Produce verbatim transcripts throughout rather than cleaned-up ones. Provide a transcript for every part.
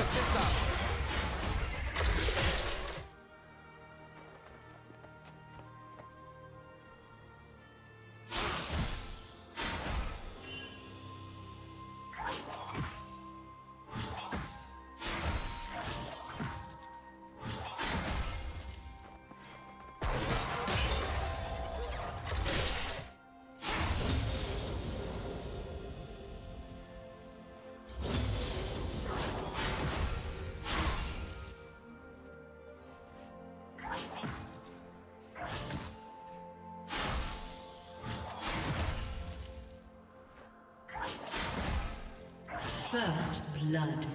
Check this out. First blood.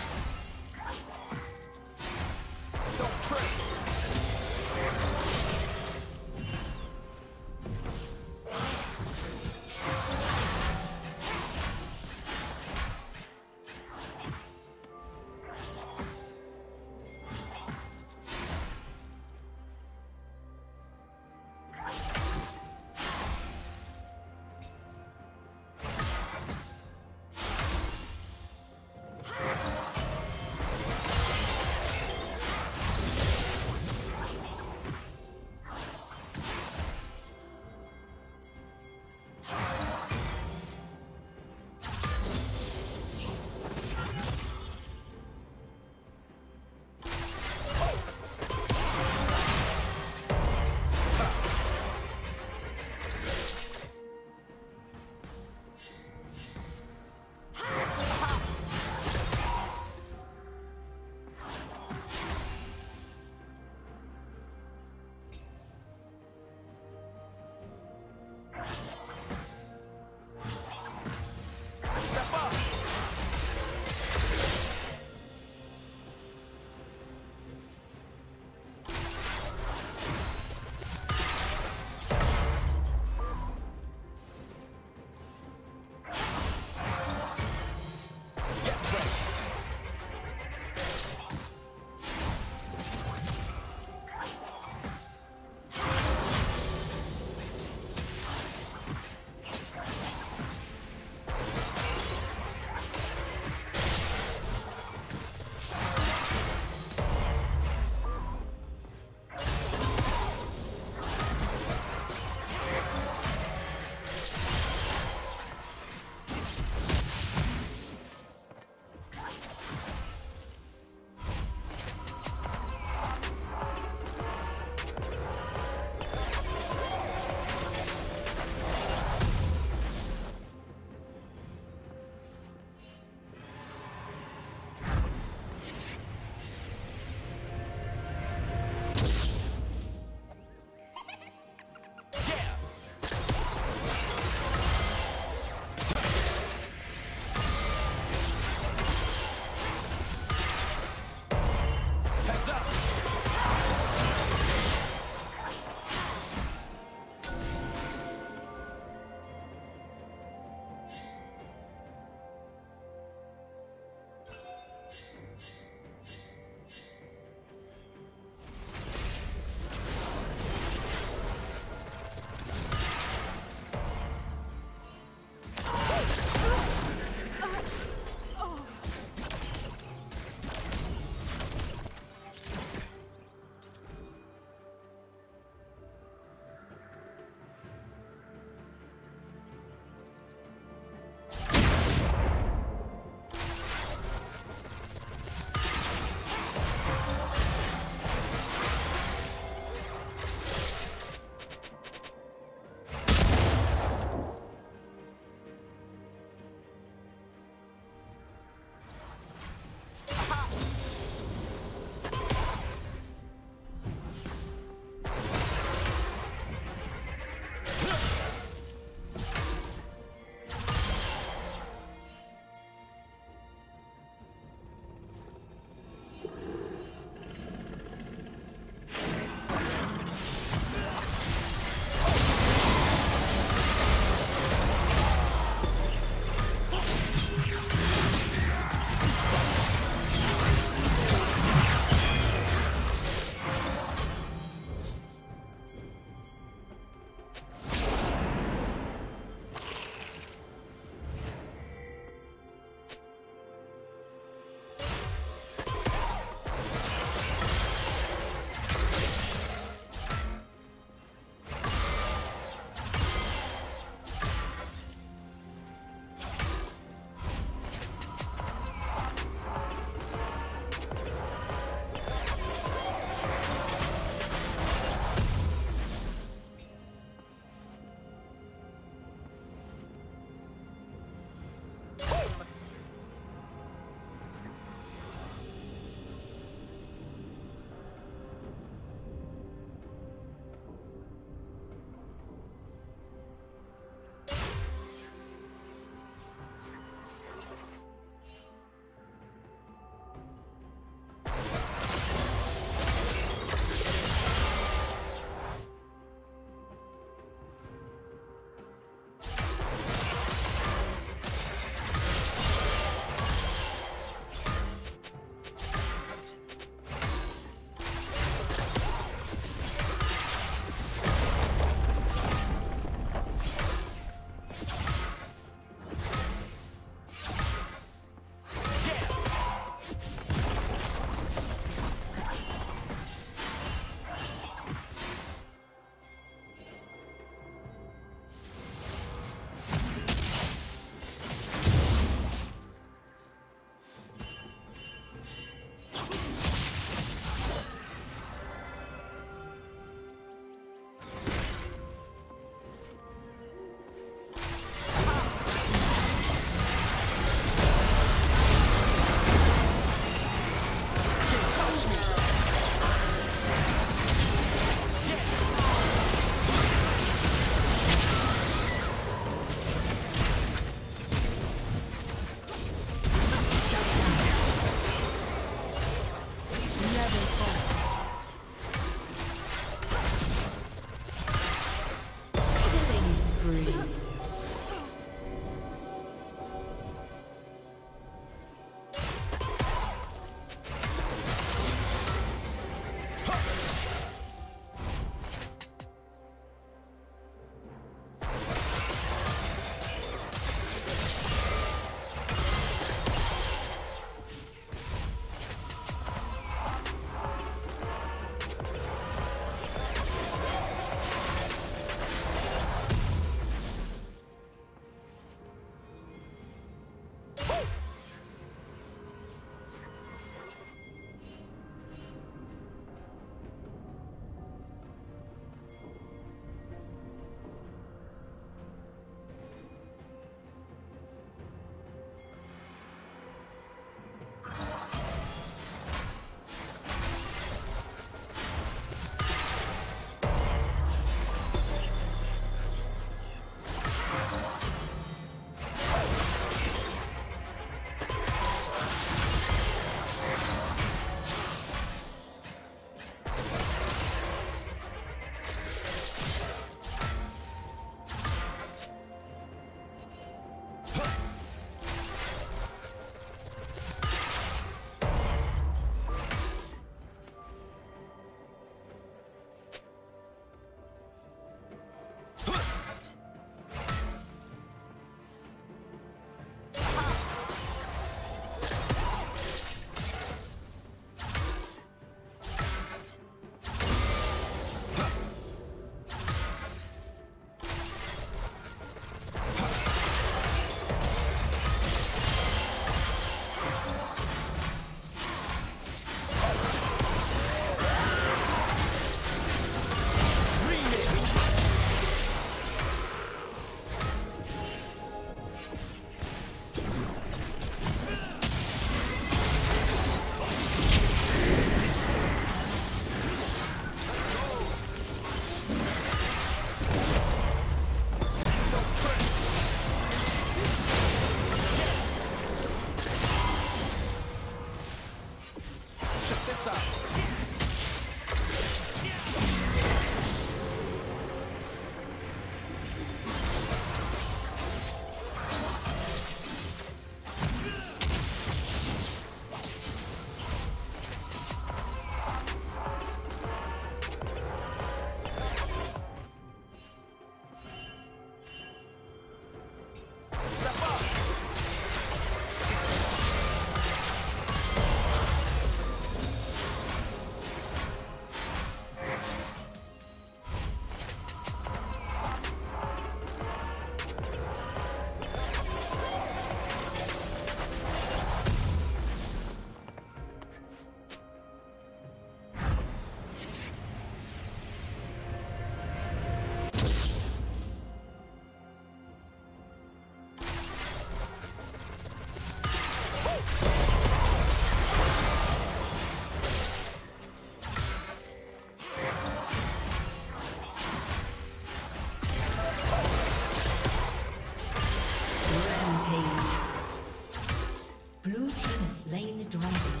slain the dragon.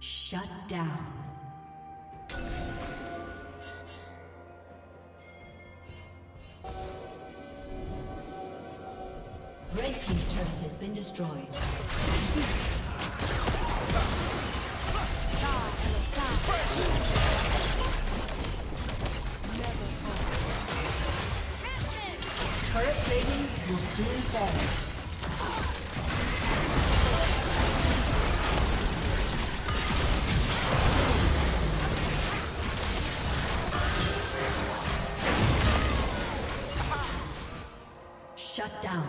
Shut down. Red team's turret has been destroyed. Shut down.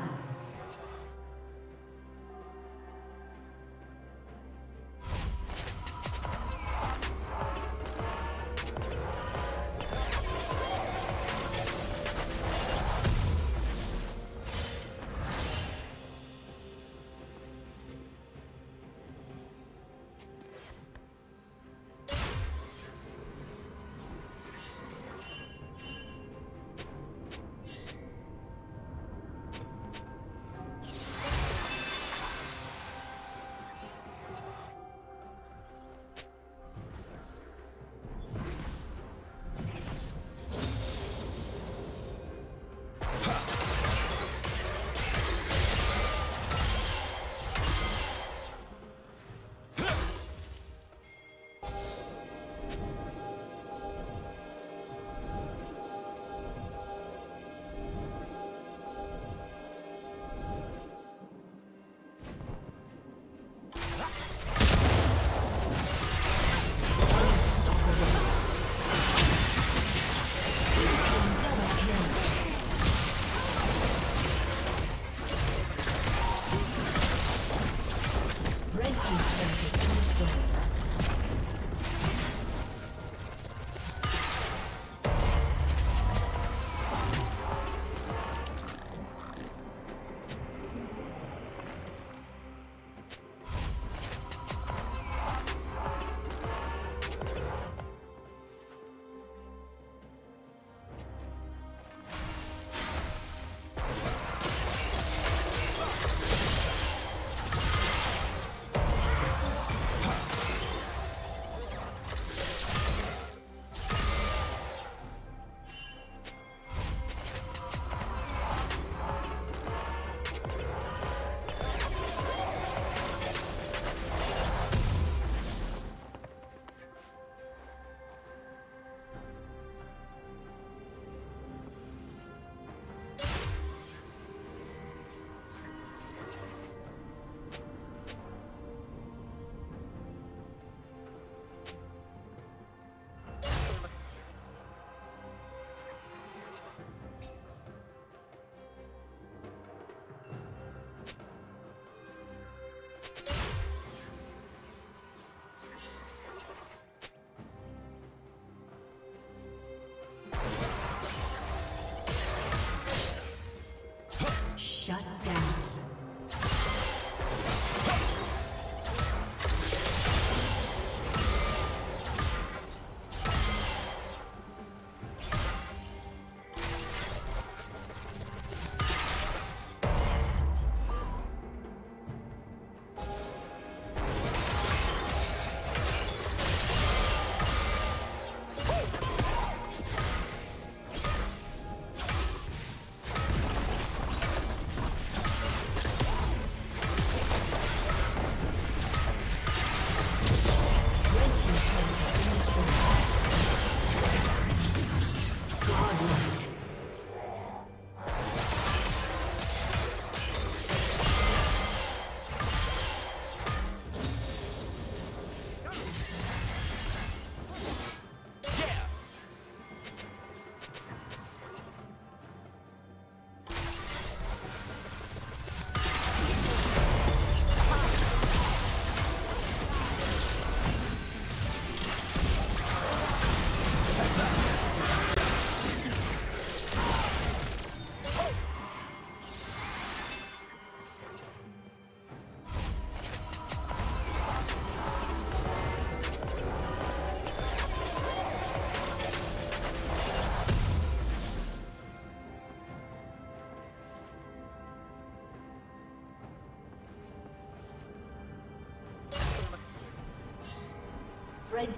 Red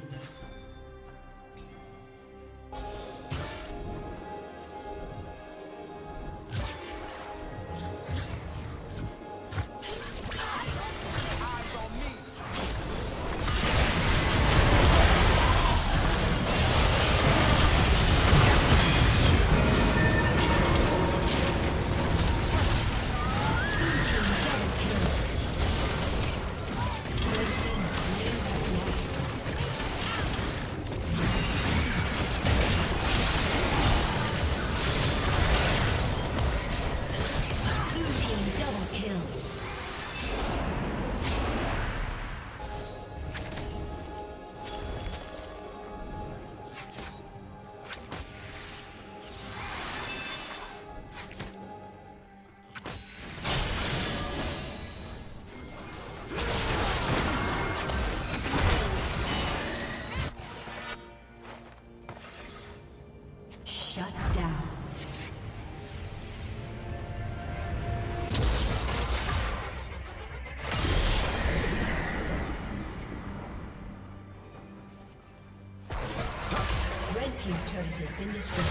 Team's turret has been destroyed.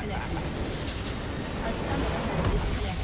disconnected. A summoner has disconnected.